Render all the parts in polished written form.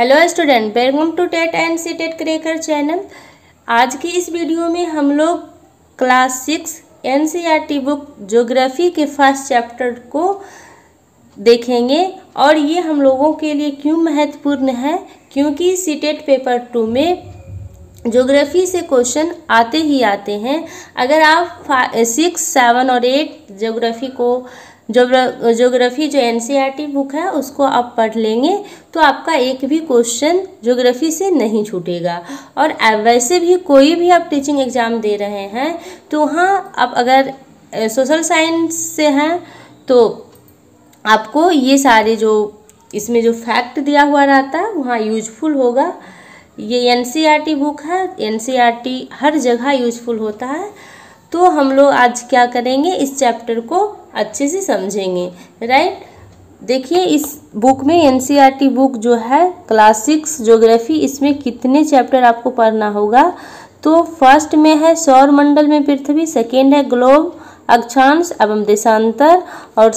Hello student, welcome to TET and C TET cracker channel. आज की इस video में हम लोग क्लास 6 एनसीईआरटी बुक ज्योग्राफी के फर्स्ट चैप्टर को देखेंगे और ये हम लोगों के लिए क्यों महत्वपूर्ण है, क्योंकि सी टेट पेपर 2 में ज्योग्राफी से क्वेश्चन आते ही आते हैं। अगर आप 6, 7 और 8 ज्योग्राफी जो एनसीईआरटी बुक है उसको आप पढ़ लेंगे तो आपका एक भी क्वेश्चन ज्योग्राफी से नहीं छूटेगा। और वैसे भी कोई भी आप टीचिंग एग्ज़ाम दे रहे हैं तो वहाँ आप अगर सोशल साइंस से हैं तो आपको ये सारे जो इसमें जो फैक्ट दिया हुआ रहता है वहाँ यूजफुल होगा। ये एनसीईआरटी बुक है, एनसीईआरटी हर जगह यूजफुल होता है। तो हम लोग आज क्या करेंगे, इस चैप्टर को अच्छे से समझेंगे, राइट। देखिए इस बुक में एनसीईआरटी बुक जो है क्लास 6 ज्योग्राफी, इसमें कितने चैप्टर आपको पढ़ना होगा। तो फर्स्ट में है सौरमंडल में पृथ्वी, सेकेंड है ग्लोब अक्षांश एवं देशांतर, और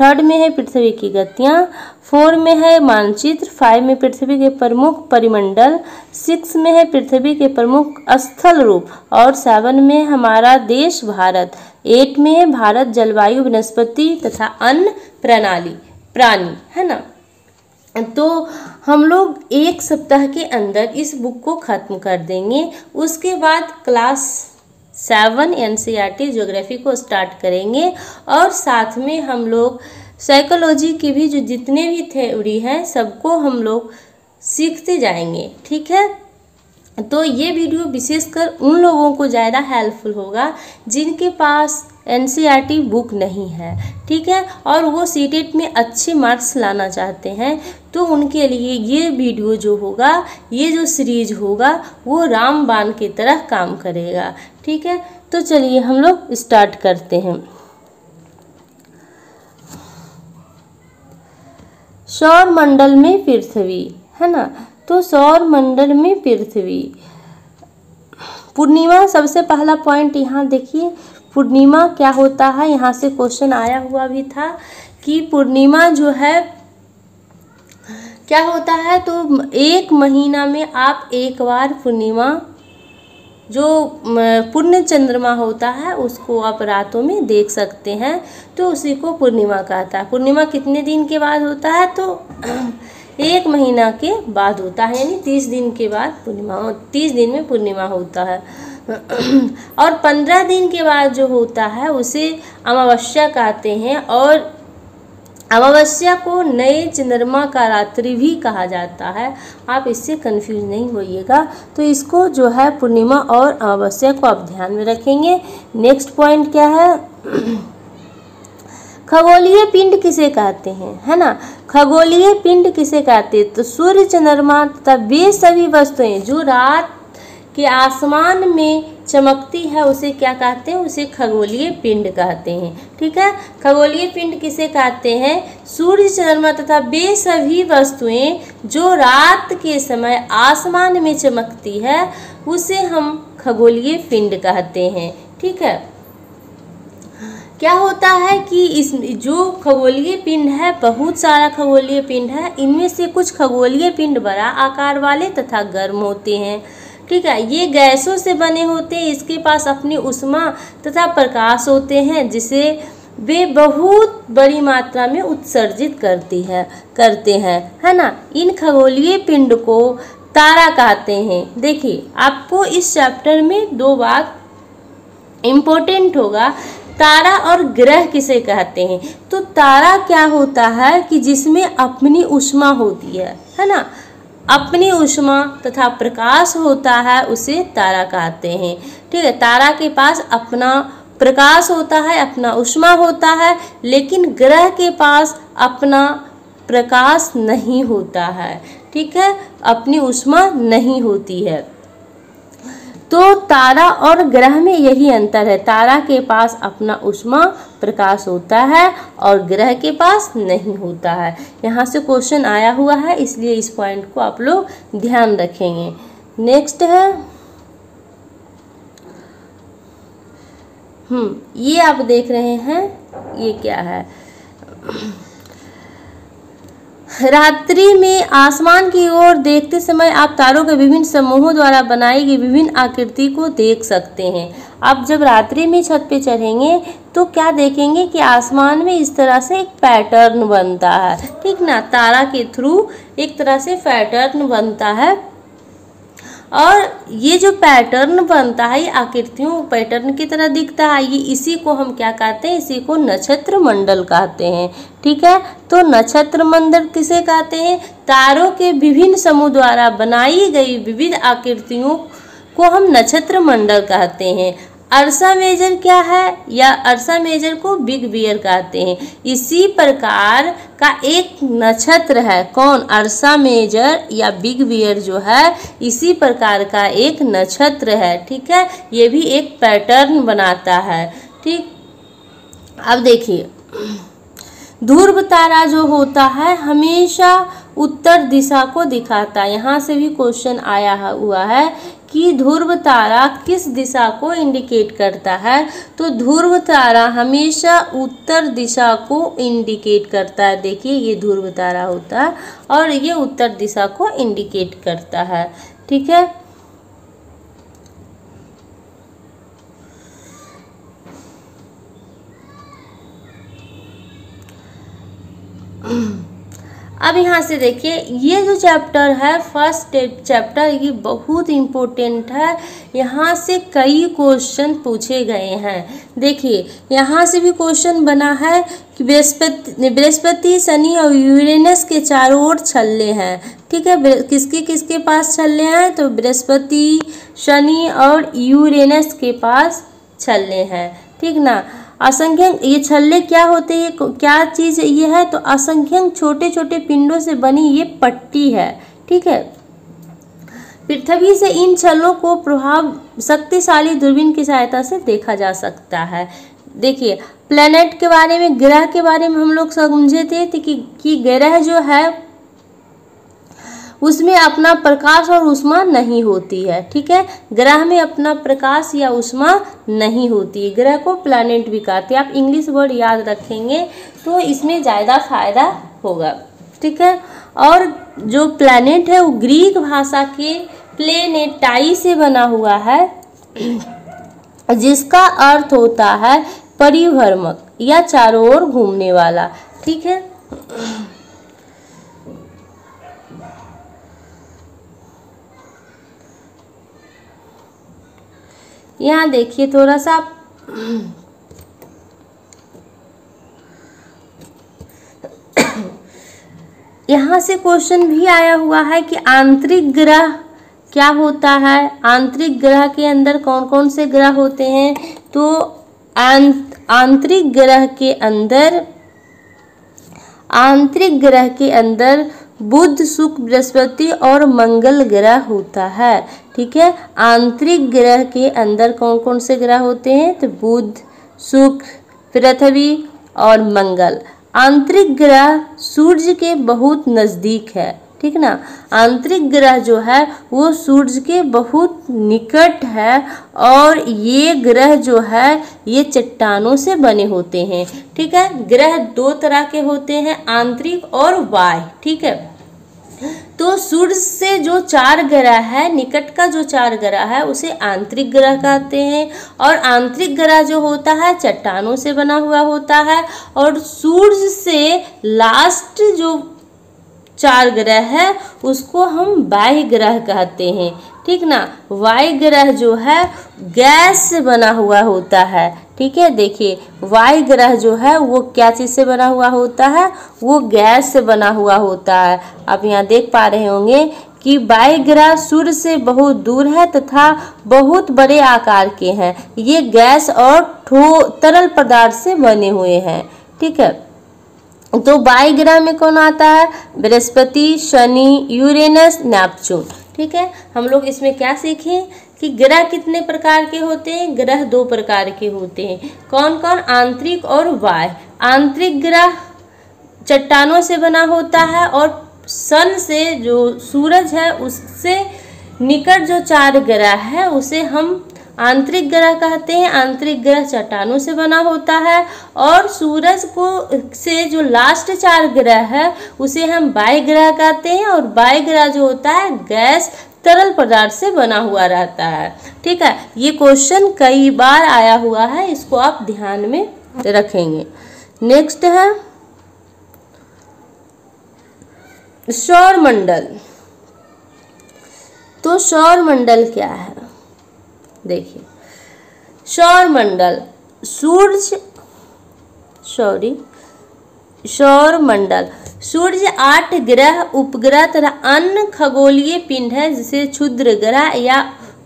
थर्ड में है पृथ्वी की गतियाँ, 4 में है मानचित्र, 5 में पृथ्वी के प्रमुख परिमंडल, 6 में है पृथ्वी के प्रमुख स्थल रूप, और 7 में हमारा देश भारत, 8 में है भारत जलवायु वनस्पति तथा अन्य प्रणाली प्राणी, है ना। तो हम लोग एक सप्ताह के अंदर इस बुक को ख़त्म कर देंगे। उसके बाद क्लास 7 एनसीईआरटी ज्योग्राफी को स्टार्ट करेंगे और साथ में हम लोग साइकोलॉजी की भी जो जितने भी थ्योरी हैं सबको हम लोग सीखते जाएंगे, ठीक है। तो ये वीडियो विशेषकर उन लोगों को ज़्यादा हेल्पफुल होगा जिनके पास एनसीईआरटी बुक नहीं है, ठीक है, और वो सीटेट में अच्छे मार्क्स लाना चाहते हैं। तो उनके लिए ये वीडियो जो होगा, ये जो सीरीज होगा, वो रामबाण की तरह काम करेगा, ठीक है। तो चलिए हम लोग स्टार्ट करते हैं। सौर मंडल में पृथ्वी, है ना। तो सौर मंडल में पृथ्वी, पूर्णिमा, सबसे पहला पॉइंट यहाँ देखिए, पूर्णिमा क्या होता है। यहाँ से क्वेश्चन आया हुआ भी था कि पूर्णिमा जो है क्या होता है। तो एक महीना में आप एक बार पूर्णिमा, जो पूर्ण चंद्रमा होता है, उसको आप रातों में देख सकते हैं, तो उसी को पूर्णिमा कहता है। पूर्णिमा कितने दिन के बाद होता है, तो एक महीना के बाद होता है, यानी 30 दिन के बाद पूर्णिमा, 30 दिन में पूर्णिमा होता है। और 15 दिन के बाद जो होता है उसे अमावस्या कहते हैं, और अमावस्या को नए चंद्रमा का रात्रि भी कहा जाता है। आप इससे कंफ्यूज नहीं होइएगा। तो इसको जो है पूर्णिमा और अमावस्या को आप ध्यान में रखेंगे। नेक्स्ट पॉइंट क्या है, खगोलीय पिंड किसे कहते हैं, है ना। खगोलीय पिंड किसे कहते हैं, तो सूर्य, चंद्रमा तथा वे सभी वस्तुएं जो रात के आसमान में चमकती है उसे क्या कहते हैं, उसे खगोलीय पिंड कहते हैं, ठीक है। खगोलीय पिंड किसे कहते हैं, सूर्य, चंद्रमा तथा वे सभी वस्तुएं जो रात के समय आसमान में चमकती है उसे हम खगोलीय पिंड कहते हैं, ठीक है। क्या होता है कि इस जो खगोलीय पिंड है, बहुत सारा खगोलीय पिंड है, इनमें से कुछ खगोलीय पिंड बड़ा आकार वाले तथा गर्म होते हैं, ठीक है। ये गैसों से बने होते हैं, इसके पास अपनी ऊष्मा तथा प्रकाश होते हैं जिसे वे बहुत बड़ी मात्रा में उत्सर्जित करते हैं, है ना। इन खगोलीय पिंड को तारा कहते हैं। देखिए आपको इस चैप्टर में 2 बात इम्पोर्टेंट होगा, तारा और ग्रह किसे कहते हैं। तो तारा क्या होता है कि जिसमें अपनी ऊष्मा होती है ना, अपनी ऊष्मा तथा प्रकाश होता है उसे तारा कहते हैं, ठीक है। तारा के पास अपना प्रकाश होता है, अपना ऊष्मा होता है, लेकिन ग्रह के पास अपना प्रकाश नहीं होता है, ठीक है, अपनी ऊष्मा नहीं होती है। तो तारा और ग्रह में यही अंतर है, तारा के पास अपना ऊष्मा प्रकाश होता है और ग्रह के पास नहीं होता है। यहाँ से क्वेश्चन आया हुआ है, इसलिए इस पॉइंट को आप लोग ध्यान रखेंगे। नेक्स्ट है, ये आप देख रहे हैं, ये क्या है, रात्रि में आसमान की ओर देखते समय आप तारों के विभिन्न समूहों द्वारा बनाई गई विभिन्न आकृति को देख सकते हैं। आप जब रात्रि में छत पे चढ़ेंगे तो क्या देखेंगे कि आसमान में इस तरह से एक पैटर्न बनता है, ठीक ना, तारा के थ्रू एक तरह से पैटर्न बनता है। और ये जो पैटर्न बनता है, ये आकृतियों पैटर्न की तरह दिखता है, ये इसी को हम क्या कहते हैं, इसी को नक्षत्र मंडल कहते हैं, ठीक है। तो नक्षत्र मंडल किसे कहते हैं? तारों के विभिन्न समूह द्वारा बनाई गई विविध आकृतियों को हम नक्षत्र मंडल कहते हैं। अर्सा मेजर क्या है, या अर्सा मेजर को बिग बियर कहते हैं। इसी प्रकार का एक नक्षत्र है, कौन, अर्सा मेजर या बिग बियर जो है, इसी प्रकार का एक नक्षत्र है, ठीक है। ये भी एक पैटर्न बनाता है, ठीक। अब देखिए, ध्रुव तारा जो होता है हमेशा उत्तर दिशा को दिखाता है। यहाँ से भी क्वेश्चन आया हुआ है कि ध्रुव तारा किस दिशा को इंडिकेट करता है, तो ध्रुव तारा हमेशा उत्तर दिशा को इंडिकेट करता है। देखिए, ये ध्रुव तारा होता है और ये उत्तर दिशा को इंडिकेट करता है, ठीक है। अब यहाँ से देखिए, ये जो चैप्टर है, फर्स्ट चैप्टर, ये बहुत इम्पोर्टेंट है। यहाँ से कई क्वेश्चन पूछे गए हैं। देखिए, यहाँ से भी क्वेश्चन बना है कि बृहस्पति, शनि और यूरेनस के चारों ओर छल्ले हैं, ठीक है। किसके किसके पास छल्ले हैं, तो बृहस्पति, शनि और यूरेनस के पास छल्ले हैं, ठीक ना। असंख्यक ये छल्ले क्या होते हैं, क्या चीज़ ये है, तो असंख्यक छोटे छोटे पिंडों से बनी ये पट्टी है, ठीक है। पृथ्वी से इन छल्लों को प्रभाव शक्तिशाली दूरबीन की सहायता से देखा जा सकता है। देखिए, प्लेनेट के बारे में, ग्रह के बारे में हम लोग समझे थे कि ग्रह जो है उसमें अपना प्रकाश और ऊष्मा नहीं होती है, ठीक है। ग्रह में अपना प्रकाश या ऊष्मा नहीं होती है, ग्रह को प्लैनेट भी कहते हैं। आप इंग्लिश वर्ड याद रखेंगे तो इसमें ज़्यादा फायदा होगा, ठीक है। और जो प्लैनेट है वो ग्रीक भाषा के प्लेनेटाई से बना हुआ है, जिसका अर्थ होता है परिभ्रमक या चारों ओर घूमने वाला, ठीक है। यहाँ देखिए थोड़ा सा, यहाँ से क्वेश्चन भी आया हुआ है कि आंतरिक ग्रह क्या होता है, आंतरिक ग्रह के अंदर कौन कौन से ग्रह होते हैं, तो आंतरिक ग्रह के अंदर बुध, शुक्र, बृहस्पति और मंगल ग्रह होता है, ठीक है। आंतरिक ग्रह के अंदर कौन कौन से ग्रह होते हैं, तो बुध, शुक्र, पृथ्वी और मंगल। आंतरिक ग्रह सूर्य के बहुत नज़दीक है, ठीक ना। आंतरिक ग्रह जो है वो सूर्य के बहुत निकट है और ये ग्रह जो है ये चट्टानों से बने होते हैं, ठीक है। ग्रह दो तरह के होते हैं, आंतरिक और बाह्य, ठीक है। तो सूर्य से जो चार ग्रह है, निकट का जो चार ग्रह है, उसे आंतरिक ग्रह कहते हैं। और आंतरिक ग्रह जो होता है चट्टानों से बना हुआ होता है, और सूर्य से लास्ट जो चार ग्रह है उसको हम वायु ग्रह कहते हैं, ठीक ना। वायु ग्रह जो है गैस से बना हुआ होता है, ठीक है। देखिए, वायु ग्रह जो है वो क्या चीज़ से बना हुआ होता है, वो गैस से बना हुआ होता है। आप यहाँ देख पा रहे होंगे कि वायु ग्रह सूर्य से बहुत दूर है तथा बहुत बड़े आकार के हैं। ये गैस और तरल पदार्थ से बने हुए हैं, ठीक है। तो वायु ग्रह में कौन आता है, बृहस्पति, शनि, यूरेनस, नेपच्यून, ठीक है। हम लोग इसमें क्या सीखें कि ग्रह कितने प्रकार के होते हैं, ग्रह दो प्रकार के होते हैं, कौन कौन, आंतरिक और बाह्य। आंतरिक ग्रह चट्टानों से बना होता है और सन से जो सूरज है उससे निकट जो चार ग्रह है उसे हम आंतरिक ग्रह कहते हैं। आंतरिक ग्रह चट्टानों से बना होता है और सूरज को से जो लास्ट चार ग्रह है उसे हम बाह्य ग्रह कहते हैं। और बाह्य ग्रह जो होता है गैस तरल पदार्थ से बना हुआ रहता है। ठीक है, ये क्वेश्चन कई बार आया हुआ है, इसको आप ध्यान में रखेंगे। नेक्स्ट है सौर मंडल। तो सौर मंडल क्या है, देखिए सौर मंडल सूर्य 8 ग्रह उपग्रह तथा अन्य खगोलीय पिंड है जिसे क्षुद्र ग्रह या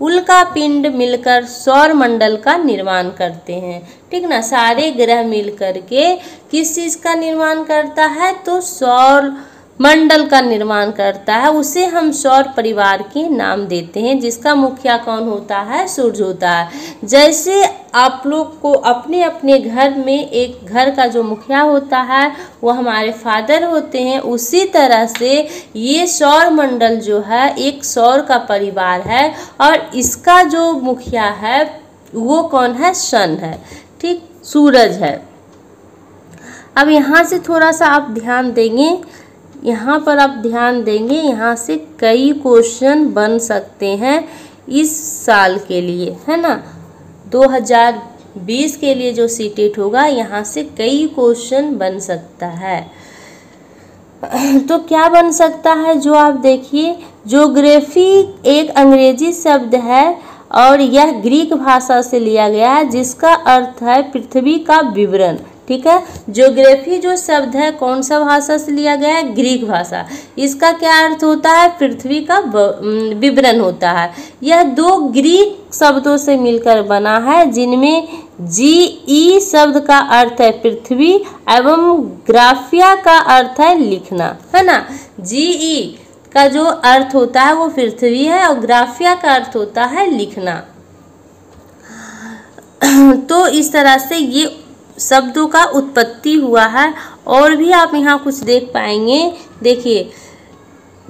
उल्का पिंड मिलकर सौर मंडल का निर्माण करते हैं। ठीक ना, सारे ग्रह मिलकर के किस चीज का निर्माण करता है, तो सौर मंडल का निर्माण करता है। उसे हम सौर परिवार के नाम देते हैं, जिसका मुखिया कौन होता है, सूर्य होता है। जैसे आप लोग को अपने अपने घर में एक घर का जो मुखिया होता है वो हमारे फादर होते हैं, उसी तरह से ये सौर मंडल जो है एक सौर का परिवार है और इसका जो मुखिया है वो कौन है, सन है। ठीक, सूरज है। अब यहाँ से थोड़ा सा आप ध्यान देंगे, यहाँ पर आप ध्यान देंगे, यहाँ से कई क्वेश्चन बन सकते हैं इस साल के लिए, है ना, 2020 के लिए जो सीटेट होगा यहाँ से कई क्वेश्चन बन सकता है। तो क्या बन सकता है, जो आप देखिए ज्योग्राफी एक अंग्रेजी शब्द है और यह ग्रीक भाषा से लिया गया है जिसका अर्थ है पृथ्वी का विवरण। ठीक है, ज्योग्राफी जो शब्द है कौन सा भाषा से लिया गया है, ग्रीक भाषा। इसका क्या अर्थ होता है, पृथ्वी का विवरण होता है। यह दो ग्रीक शब्दों से मिलकर बना है जिनमें जी ई शब्द का अर्थ है पृथ्वी एवं ग्राफिया का अर्थ है लिखना, है ना। जी ई का जो अर्थ होता है वो पृथ्वी है और ग्राफिया का अर्थ होता है लिखना। तो इस तरह से ये शब्दों का उत्पत्ति हुआ है। और भी आप यहाँ कुछ देख पाएंगे, देखिए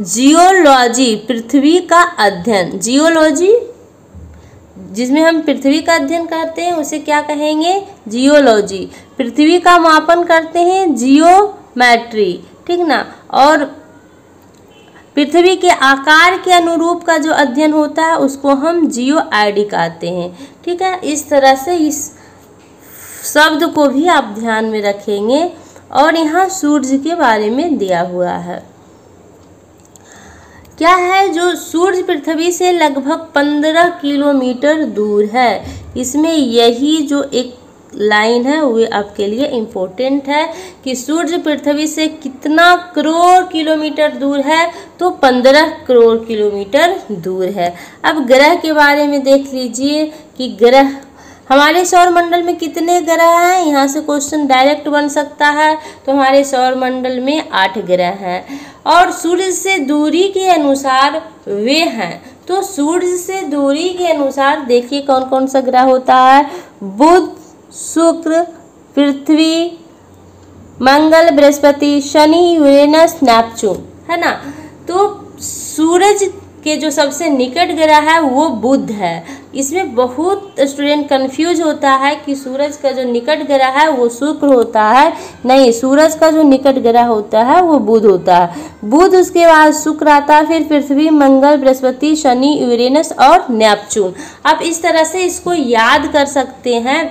जियोलॉजी पृथ्वी का अध्ययन, जियोलॉजी जिसमें हम पृथ्वी का अध्ययन करते हैं उसे क्या कहेंगे, जियोलॉजी। पृथ्वी का मापन करते हैं, जियोमेट्री। ठीक ना, और पृथ्वी के आकार के अनुरूप का जो अध्ययन होता है उसको हम जियो आईडी कहते हैं। ठीक है, इस तरह से इस शब्द को भी आप ध्यान में रखेंगे। और यहाँ सूर्य के बारे में दिया हुआ है, क्या है, जो सूर्य पृथ्वी से लगभग 15 किलोमीटर दूर है। इसमें यही जो एक लाइन है वे आपके लिए इम्पोर्टेंट है कि सूर्य पृथ्वी से कितना करोड़ किलोमीटर दूर है, तो 15 करोड़ किलोमीटर दूर है। अब ग्रह के बारे में देख लीजिए कि ग्रह हमारे सौर मंडल में कितने ग्रह हैं। यहाँ से क्वेश्चन डायरेक्ट बन सकता है, तो हमारे सौर मंडल में 8 ग्रह हैं और सूर्य से दूरी के अनुसार वे हैं। तो सूर्य से दूरी के अनुसार देखिए कौन कौन सा ग्रह होता है, बुध, शुक्र, पृथ्वी, मंगल, बृहस्पति, शनि, यूरेनस, नेपच्यून, है ना। तो सूरज के जो सबसे निकट ग्रह है वो बुध है। इसमें बहुत स्टूडेंट कंफ्यूज होता है कि सूरज का जो निकट ग्रह है वो शुक्र होता है, नहीं, सूरज का जो निकट ग्रह होता है वो बुध होता है। बुध, उसके बाद शुक्र आता है, फिर पृथ्वी, मंगल, बृहस्पति, शनि, यूरेनस और नेपच्यून। आप इस तरह से इसको याद कर सकते हैं,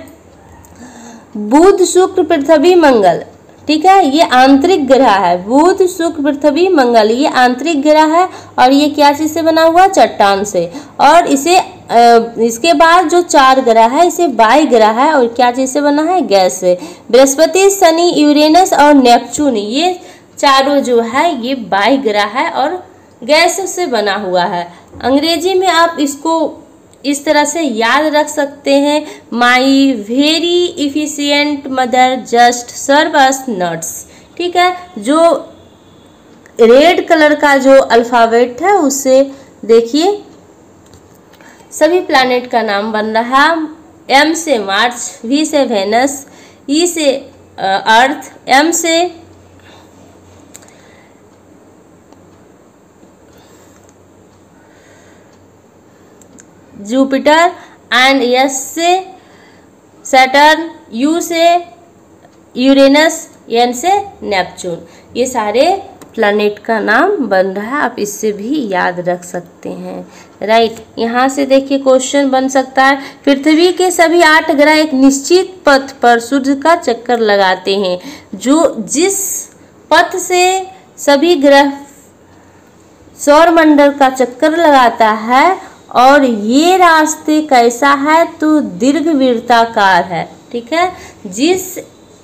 बुध, शुक्र, पृथ्वी, मंगल। ठीक है, ये आंतरिक ग्रह है, बुध, शुक्र, पृथ्वी, मंगल, ये आंतरिक ग्रह है। और ये क्या चीज से बना हुआ, चट्टान से। और इसे इसके बाद जो 4 ग्रह है इसे बाह्य ग्रह है और क्या चीज से बना है, गैस से। बृहस्पति, शनि, यूरेनस और नेपच्यून, ये चारों जो है ये बाह्य ग्रह है और गैस से बना हुआ है। अंग्रेजी में आप इसको इस तरह से याद रख सकते हैं, my very efficient mother just serve us nuts. ठीक है, जो रेड कलर का जो अल्फ़ाबेट है उसे देखिए, सभी प्लैनेट का नाम बन रहा, एम से मार्स, वी से वेनस, ई से अर्थ, एम से जुपिटर, एंड एस से सैटर्न, यू से यूरेनस, एन से नेपच्यून। ये सारे प्लैनेट का नाम बन रहा है, आप इससे भी याद रख सकते हैं। राइट, यहाँ से देखिए क्वेश्चन बन सकता है, पृथ्वी के सभी 8 ग्रह एक निश्चित पथ पर सूर्य का चक्कर लगाते हैं, जो जिस पथ से सभी ग्रह सौरमंडल का चक्कर लगाता है, और ये रास्ते कैसा है तो दीर्घवृत्ताकार है। ठीक है, जिस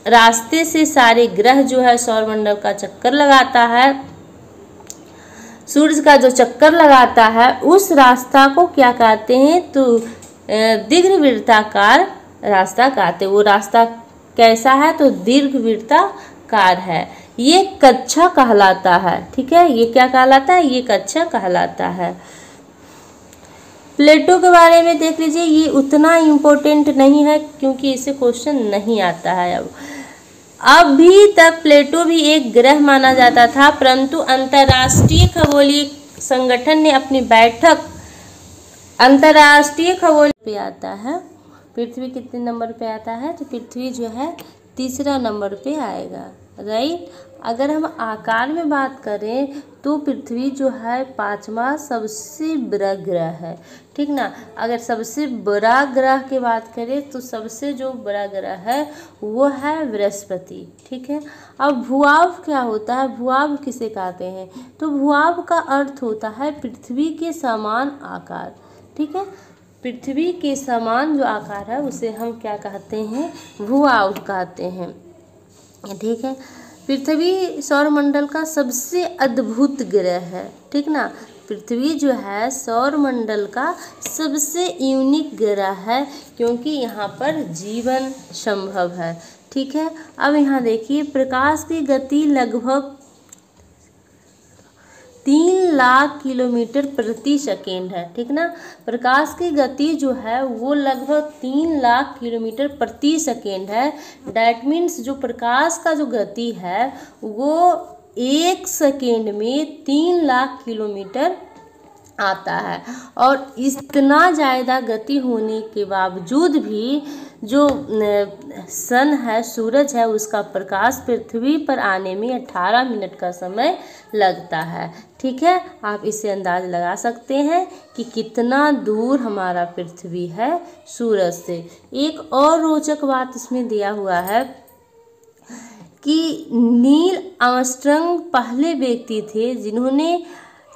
रास्ते से सारे ग्रह जो है सौरमंडल का चक्कर लगाता है, सूर्य का जो चक्कर लगाता है, उस रास्ता को क्या कहते हैं तो दीर्घवृत्ताकार रास्ता कहते हैं। वो रास्ता कैसा है तो दीर्घवृत्ताकार है। ये कक्षा कहलाता है। ठीक है, ये क्या कहलाता है, ये कक्षा कहलाता है। प्लेटो के बारे में देख लीजिए, ये उतना इम्पोर्टेंट नहीं है क्योंकि इससे क्वेश्चन नहीं आता है। अभी तक प्लेटो भी एक ग्रह माना जाता था, परंतु अंतर्राष्ट्रीय खगोलीय पे आता है। पृथ्वी कितने नंबर पे आता है तो पृथ्वी जो है 3रा नंबर पे आएगा। राइट, अगर हम आकार में बात करें तो पृथ्वी जो है 5वां सबसे बड़ा ग्रह है। ठीक ना, अगर सबसे बड़ा ग्रह की बात करें तो सबसे जो बड़ा ग्रह है वो है बृहस्पति। ठीक है, अब भूआव क्या होता है, भूआव किसे कहते हैं तो भूआव का अर्थ होता है पृथ्वी के समान आकार। ठीक है, पृथ्वी के समान जो आकार है उसे हम क्या कहते हैं, भूआव कहते हैं। ठीक है, पृथ्वी सौरमंडल का सबसे अद्भुत ग्रह है। ठीक ना, पृथ्वी जो है सौरमंडल का सबसे यूनिक ग्रह है, क्योंकि यहाँ पर जीवन संभव है। ठीक है, अब यहाँ देखिए प्रकाश की गति लगभग 3 लाख किलोमीटर प्रति सेकेंड है। ठीक ना, प्रकाश की गति जो है वो लगभग 3 लाख किलोमीटर प्रति सेकेंड है। डैट मीन्स जो प्रकाश का जो गति है वो 1 सेकेंड में 3 लाख किलोमीटर आता है, और इतना ज़्यादा गति होने के बावजूद भी जो सन है, सूरज है, उसका प्रकाश पृथ्वी पर आने में 18 मिनट का समय लगता है। ठीक है, आप इससे अंदाज़ लगा सकते हैं कि कितना दूर हमारा पृथ्वी है सूरज से। एक और रोचक बात इसमें दिया हुआ है कि नील आर्मस्ट्रांग पहले व्यक्ति थे जिन्होंने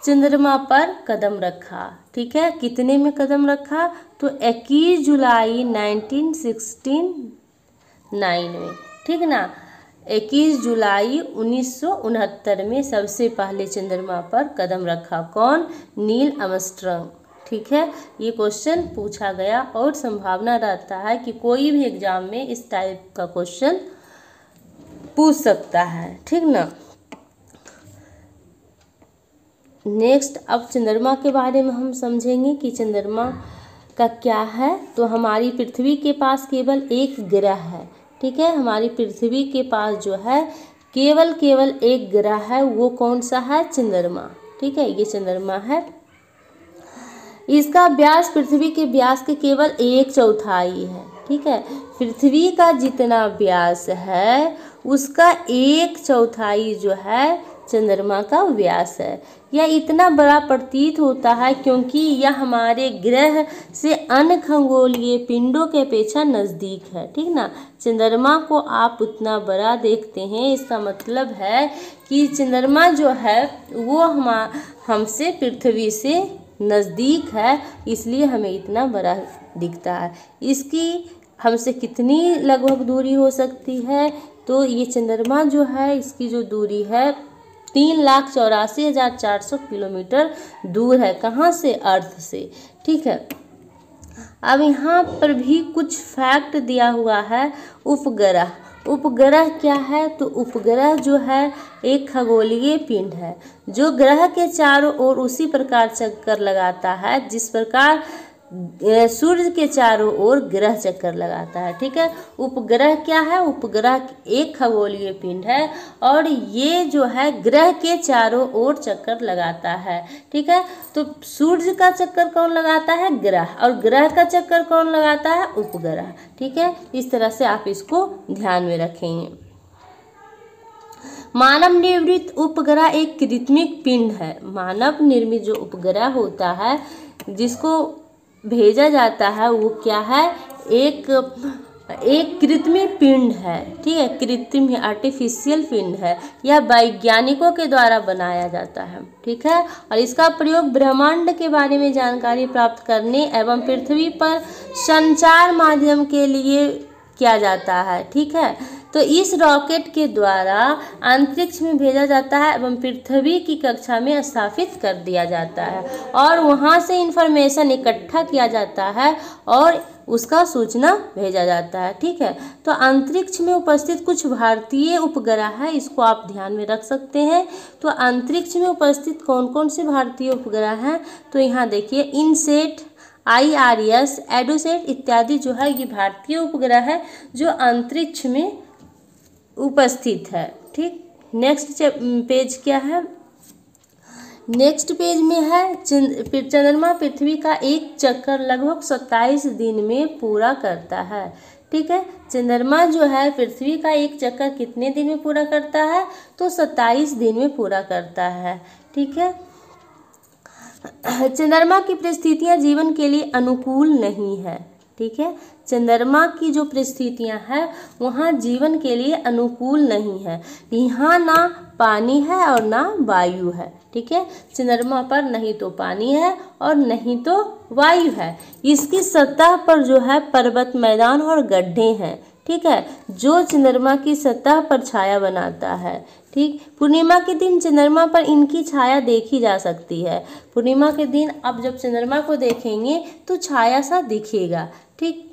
चंद्रमा पर कदम रखा। ठीक है, कितने में कदम रखा तो 21 जुलाई 1969 में। ठीक ना, 21 जुलाई 1969 में सबसे पहले चंद्रमा पर कदम रखा कौन, नील आर्मस्ट्रांग। ठीक है, ये क्वेश्चन पूछा गया, और संभावना रहता है कि कोई भी एग्जाम में इस टाइप का क्वेश्चन पूछ सकता है। ठीक ना, नेक्स्ट अब चंद्रमा के बारे में हम समझेंगे कि चंद्रमा का क्या है। तो हमारी पृथ्वी के पास केवल एक ग्रह है। ठीक है, हमारी पृथ्वी के पास जो है केवल एक ग्रह है, वो कौन सा है, चंद्रमा। ठीक है, ये चंद्रमा है। इसका व्यास पृथ्वी के व्यास के केवल 1/4 है। ठीक है, पृथ्वी का जितना व्यास है उसका 1/4 जो है चंद्रमा का व्यास है। यह इतना बड़ा प्रतीत होता है क्योंकि यह हमारे ग्रह से अन्य खगोलीय पिंडों के अपेक्षा नज़दीक है। ठीक ना, चंद्रमा को आप उतना बड़ा देखते हैं, इसका मतलब है कि चंद्रमा जो है वो हमसे पृथ्वी से नज़दीक है, इसलिए हमें इतना बड़ा दिखता है। इसकी हमसे कितनी लगभग दूरी हो सकती है तो ये चंद्रमा जो है इसकी जो दूरी है 3,84,400 किलोमीटर दूर है। कहाँ से, अर्थ से। ठीक है, अब यहाँ पर भी कुछ फैक्ट दिया हुआ है। उपग्रह, उपग्रह क्या है तो उपग्रह जो है एक खगोलीय पिंड है जो ग्रह के चारों ओर उसी प्रकार चक्कर लगाता है जिस प्रकार सूर्य के चारों ओर ग्रह चक्कर लगाता है, ठीक है। उपग्रह क्या है? उपग्रह एक खगोलीय पिंड है और ये जो है ग्रह के चारों ओर चक्कर लगाता है, ठीक है। तो सूर्य का चक्कर कौन लगाता है? ग्रह। और ग्रह का चक्कर कौन लगाता है? उपग्रह, ठीक है। इस तरह से आप इसको ध्यान में रखेंगे। मानव निर्मित उपग्रह एक कृत्रिम पिंड है। मानव निर्मित जो उपग्रह होता है जिसको भेजा जाता है वो क्या है? एक कृत्रिम पिंड है, ठीक है। कृत्रिम आर्टिफिशियल पिंड है। यह वैज्ञानिकों के द्वारा बनाया जाता है, ठीक है। और इसका प्रयोग ब्रह्मांड के बारे में जानकारी प्राप्त करने एवं पृथ्वी पर संचार माध्यम के लिए किया जाता है, ठीक है। तो इस रॉकेट के द्वारा अंतरिक्ष में भेजा जाता है एवं पृथ्वी की कक्षा में स्थापित कर दिया जाता है और वहाँ से इंफॉर्मेशन इकट्ठा किया जाता है और उसका सूचना भेजा जाता है, ठीक है। तो अंतरिक्ष में उपस्थित कुछ भारतीय उपग्रह है, इसको आप ध्यान में रख सकते हैं। तो अंतरिक्ष में उपस्थित कौन कौन से भारतीय उपग्रह हैं? तो यहाँ देखिए इनसेट, IRS, एडोसेट इत्यादि जो है ये भारतीय उपग्रह है जो अंतरिक्ष में उपस्थित है, ठीक। नेक्स्ट पेज क्या है? नेक्स्ट पेज में है चंद्रमा पृथ्वी का एक चक्कर लगभग 27 दिन में पूरा करता है, ठीक है। चंद्रमा जो है पृथ्वी का एक चक्कर कितने दिन में पूरा करता है? तो 27 दिन में पूरा करता है, ठीक है। चंद्रमा की परिस्थितियां जीवन के लिए अनुकूल नहीं है, ठीक है। चंद्रमा की जो परिस्थितियां हैं वहाँ जीवन के लिए अनुकूल नहीं है। यहाँ ना पानी है और ना वायु है, ठीक है। चंद्रमा पर नहीं तो पानी है और नहीं तो वायु है। इसकी सतह पर जो है पर्वत, मैदान और गड्ढे हैं, ठीक है, जो चंद्रमा की सतह पर छाया बनाता है, ठीक। पूर्णिमा के दिन चंद्रमा पर इनकी छाया देखी जा सकती है। पूर्णिमा के दिन अब जब चंद्रमा को देखेंगे तो छाया सा दिखेगा, ठीक।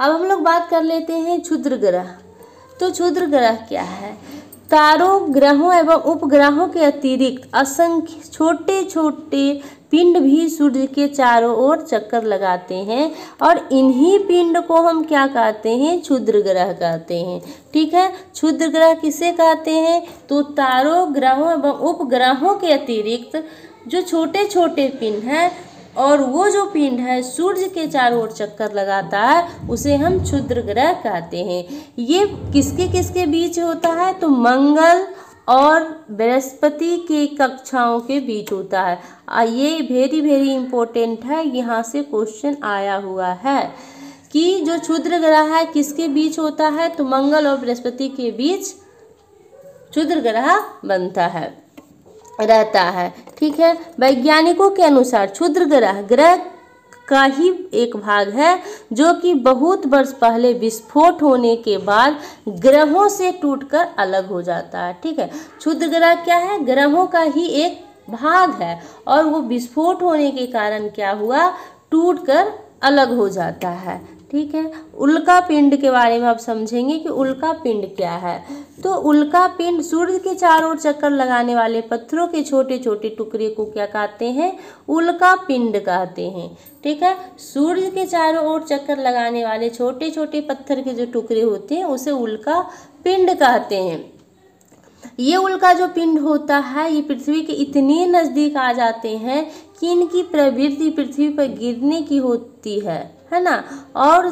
अब हम लोग बात कर लेते हैं क्षुद्र ग्रह। तो क्षुद्र ग्रह क्या है? तारों, ग्रहों एवं उपग्रहों के अतिरिक्त असंख्य छोटे छोटे पिंड भी सूर्य के चारों ओर चक्कर लगाते हैं और इन्हीं पिंड को हम क्या कहते हैं? क्षुद्र ग्रह कहते हैं, ठीक है। क्षुद्र ग्रह किसे कहते हैं? तो तारों, ग्रहों एवं उपग्रहों के अतिरिक्त जो छोटे छोटे पिंड हैं और वो जो पिंड है सूर्य के चारों ओर चक्कर लगाता है उसे हम क्षुद्र ग्रह कहते हैं। ये किसके किसके बीच होता है? तो मंगल और बृहस्पति के कक्षाओं के बीच होता है। ये वेरी वेरी इंपॉर्टेंट है, यहाँ से क्वेश्चन आया हुआ है कि जो क्षुद्र ग्रह है किसके बीच होता है? तो मंगल और बृहस्पति के बीच क्षुद्र ग्रह बनता है, रहता है, ठीक है। वैज्ञानिकों के अनुसार क्षुद्र ग्रह ग्रह का ही एक भाग है जो कि बहुत वर्ष पहले विस्फोट होने के बाद ग्रहों से टूटकर अलग हो जाता है, ठीक है। क्षुद्र ग्रह क्या है? ग्रहों का ही एक भाग है और वो विस्फोट होने के कारण क्या हुआ? टूटकर अलग हो जाता है, ठीक है। उल्का पिंड के बारे में आप समझेंगे कि उल्का पिंड क्या है। तो उल्का पिंड सूर्य के चारों ओर चक्कर लगाने वाले पत्थरों के छोटे छोटे टुकड़े को क्या कहते हैं? उल्का पिंड कहते हैं, ठीक है। सूर्य के चारों ओर चक्कर लगाने वाले छोटे छोटे पत्थर के जो टुकड़े होते हैं उसे उल्का पिंड कहते हैं। ये उल्का जो पिंड होता है ये पृथ्वी के इतने नज़दीक आ जाते हैं कि इनकी प्रवृत्ति पृथ्वी पर गिरने की होती है ना। और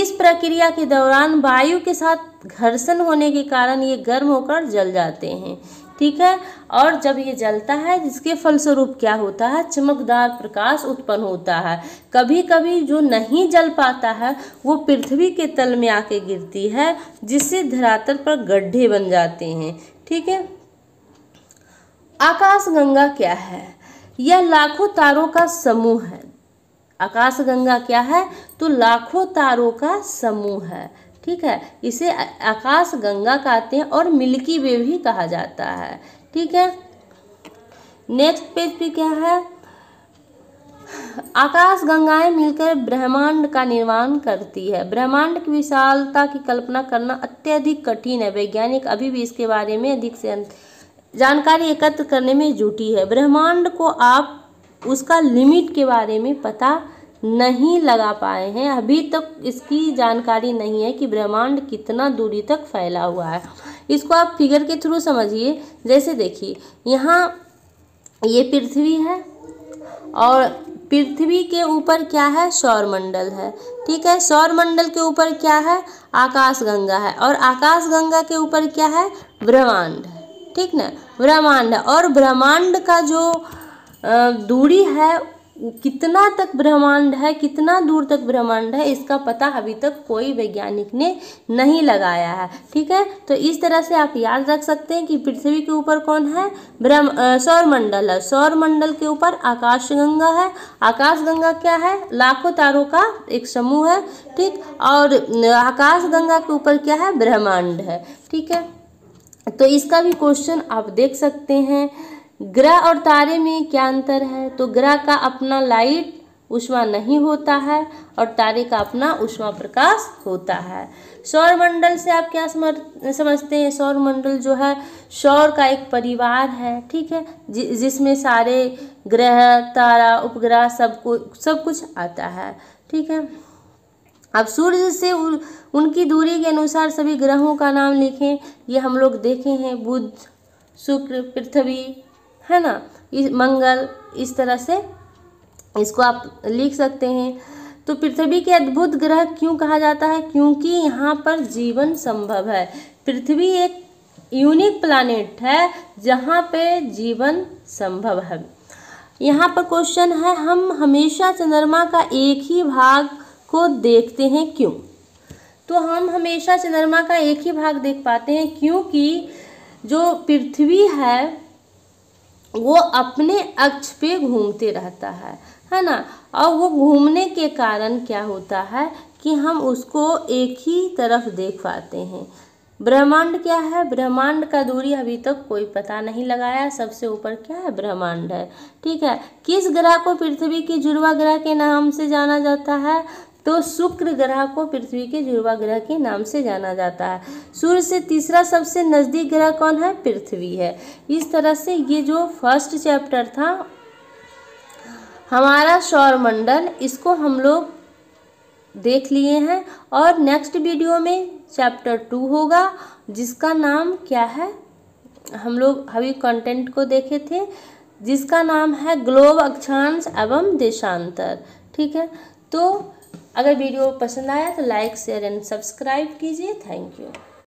इस प्रक्रिया के दौरान वायु के साथ घर्षण होने के कारण ये गर्म होकर जल जाते हैं, ठीक है। और जब ये जलता है जिसके फलस्वरूप क्या होता है? चमकदार प्रकाश उत्पन्न होता है। कभी कभी जो नहीं जल पाता है वो पृथ्वी के तल में आके गिरती है जिससे धरातल पर गड्ढे बन जाते हैं, ठीक है। आकाशगंगा क्या है? यह लाखों तारों का समूह है। आकाशगंगा क्या है? तो लाखों तारों का समूह है, ठीक है। इसे आकाशगंगा कहते हैं और मिल्की वे भी कहा जाता है, ठीक है। नेक्स्ट पेज पे क्या है? आकाशगंगाएं मिलकर ब्रह्मांड का निर्माण करती है। ब्रह्मांड की विशालता की कल्पना करना अत्यधिक कठिन है। वैज्ञानिक अभी भी इसके बारे में अधिक से जानकारी एकत्र करने में जुटी है। ब्रह्मांड को आप उसका लिमिट के बारे में पता नहीं लगा पाए हैं। अभी तक इसकी जानकारी नहीं है कि ब्रह्मांड कितना दूरी तक फैला हुआ है। इसको आप फिगर के थ्रू समझिए। जैसे देखिए यहाँ ये पृथ्वी है और पृथ्वी के ऊपर क्या है, सौरमंडल है, ठीक है। सौरमंडल के ऊपर क्या है, आकाशगंगा है, और आकाशगंगा के ऊपर क्या है, ब्रह्मांड है, ठीक ना, ब्रह्मांड है। और ब्रह्मांड का जो दूरी है, कितना तक ब्रह्मांड है, कितना दूर तक ब्रह्मांड है, इसका पता अभी तक कोई वैज्ञानिक ने नहीं लगाया है, ठीक है। तो इस तरह से आप याद रख सकते हैं कि पृथ्वी के ऊपर कौन है, सौरमंडल है, सौरमंडल के ऊपर आकाशगंगा है, आकाशगंगा क्या है, लाखों तारों का एक समूह है, ठीक, और आकाशगंगा के ऊपर क्या है, ब्रह्मांड है, ठीक है। तो इसका भी क्वेश्चन आप देख सकते हैं। ग्रह और तारे में क्या अंतर है, तो ग्रह का अपना लाइट ऊष्मा नहीं होता है और तारे का अपना ऊष्मा प्रकाश होता है। सौरमंडल से आप क्या समझते हैं, सौरमंडल जो है सौर का एक परिवार है, ठीक है, जिसमें सारे ग्रह, तारा, उपग्रह सब कुछ आता है, ठीक है। अब सूर्य से उनकी दूरी के अनुसार सभी ग्रहों का नाम लिखें। ये हम लोग देखे हैं, बुध, शुक्र, पृथ्वी, है ना, इस मंगल, इस तरह से इसको आप लिख सकते हैं। तो पृथ्वी के अद्भुत ग्रह क्यों कहा जाता है, क्योंकि यहाँ पर जीवन संभव है। पृथ्वी एक यूनिक प्लैनेट है जहाँ पे जीवन संभव है। यहाँ पर क्वेश्चन है, हम हमेशा चंद्रमा का एक ही भाग को देखते हैं क्यों, तो हम हमेशा चंद्रमा का एक ही भाग देख पाते हैं क्योंकि जो पृथ्वी है वो अपने अक्ष पे घूमते रहता है ना, और वो घूमने के कारण क्या होता है कि हम उसको एक ही तरफ देख पाते हैं। ब्रह्मांड क्या है, ब्रह्मांड का दूरी अभी तक कोई पता नहीं लगाया, सबसे ऊपर क्या है, ब्रह्मांड है, ठीक है। किस ग्रह को पृथ्वी के जुड़वा ग्रह के नाम से जाना जाता है, तो शुक्र ग्रह को पृथ्वी के जुड़वा ग्रह के नाम से जाना जाता है। सूर्य से तीसरा सबसे नज़दीक ग्रह कौन है, पृथ्वी है। इस तरह से ये जो फर्स्ट चैप्टर था हमारा सौरमंडल, इसको हम लोग देख लिए हैं और नेक्स्ट वीडियो में चैप्टर 2 होगा जिसका नाम क्या है, हम लोग अभी कंटेंट को देखे थे, जिसका नाम है ग्लोब, अक्षांश एवं देशांतर, ठीक है। तो अगर वीडियो पसंद आया तो लाइक, शेयर एंड सब्सक्राइब कीजिए। Thank you.